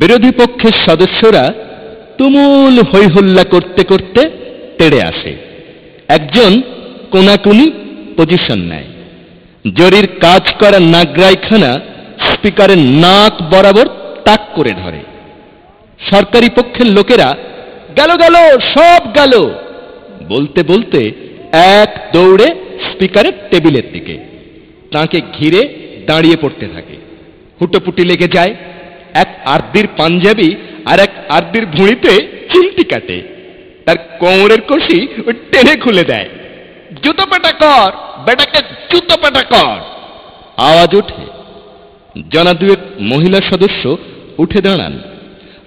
বিরোধী পক্ষের সদস্যরা তুমুল হৈহুল্লা করতে করতে তেড়ে আসে। একজন কোনাকুনি পজিশন নেয়। জরির কাজ করা নাগরাইখানা স্পিকারের নাক বরাবর তাক করে ধরে। সরকারি পক্ষের লোকেরা গেল গেল সব গেল বলতে বলতে এক দৌড়ে স্পিকারের টেবিলের দিকে, তাকে ঘিরে দাঁড়িয়ে পড়তে থাকে। হুটোপুটি লেগে যায়। এক আর্দির পাঞ্জাবি আর এক আর্দির ভুঁড়িতে চিলটি কাটে, তার কোমরের কষি টেনে খুলে দেয়। জুতো পেটা কর বেটাকে, জুতো পেটা কর আওয়াজ ওঠে। জনাদুয়েক মহিলা সদস্য উঠে দাঁড়ান।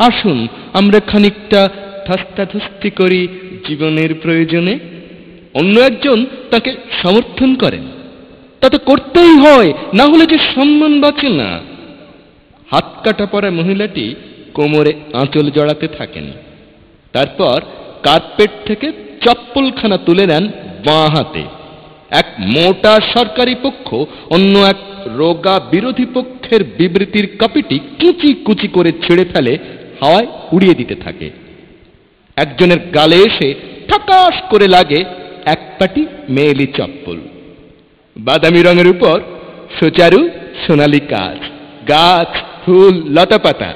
আসুন আমরা খানিকটা ঠাস্তাধুস্তি করি জীবনের প্রয়োজনে। অন্য একজন তাকে সমর্থন করেন। তাতে করতেই হয়, না হলে যে সম্মান বাঁচে না। হাত কাটা পরা মহিলাটি কোমরে আঁচল জড়াতে থাকেন। তারপর কার্পেট থেকে চপ্পলখানা তুলে নেন বাঁ হাতে। এক মোটা সরকারি পক্ষ অন্য এক রোগা বিরোধী পক্ষের বিবৃতির কপিটি কুচি কুচি করে ছেড়ে ফেলে, হাওয়ায় উড়িয়ে দিতে থাকে। একজনের গালে এসে ঠাকাশ করে লাগে এক পাটি মেয়েলি চপ্পল। বাদামি রঙের উপর সুচারু সোনালি কাজ, গাছ ফুল লতা পাতা।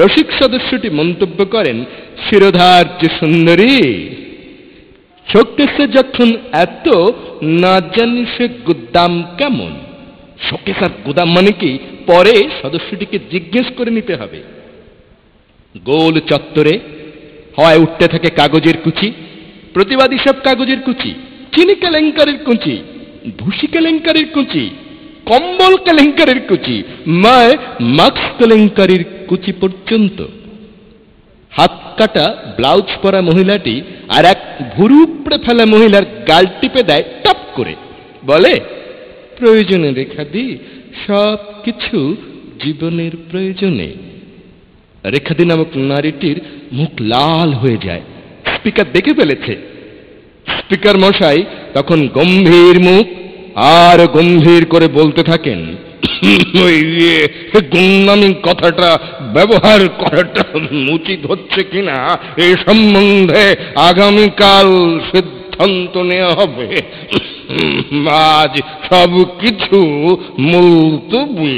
রসিক সদস্যটি মন্তব্য করেন, শিরোধার্য সুন্দরী, শোকেসে যখন এত না জানি সে গুদাম কেমন। শোকেস আর গুদাম মানে কি, পরে সদস্যটিকে জিজ্ঞেস করে নিতে হবে। গোল চত্বরে হাওয়ায় উঠতে থাকে কাগজের কুচি, প্রতিবাদী সব কাগজের কুচি, চিনি কেলেঙ্কারের কুচি, ভুসি কেলেঙ্কারের কুচি, কম্বল কেলেঙ্কারের কুচি, মায় মাস্ক কেলেঙ্কারির কুচি পর্যন্ত। হাত কাটা ব্লাউজ পরা মহিলাটি আর এক ভুরু উপড়ে ফেলা মহিলার গাল টিপে দেয় টপ করে, বলে প্রয়োজনে রেখা দি, সব কিছু জীবনের প্রয়োজনে। রেখাদি নামক নারীটির মুখ লাল হয়ে যায়। স্পিকার দেখে ফেলেছে। স্পিকার মশাই তখন গম্ভীর মুখ আর গম্ভীর করে বলতে থাকেন, গুন্ডামি কথাটা ব্যবহার করাটা উচিত হচ্ছে কিনা এ সম্বন্ধে আগামীকাল সিদ্ধান্ত নেওয়া হবে। আজ সব কিছু মুলতবি।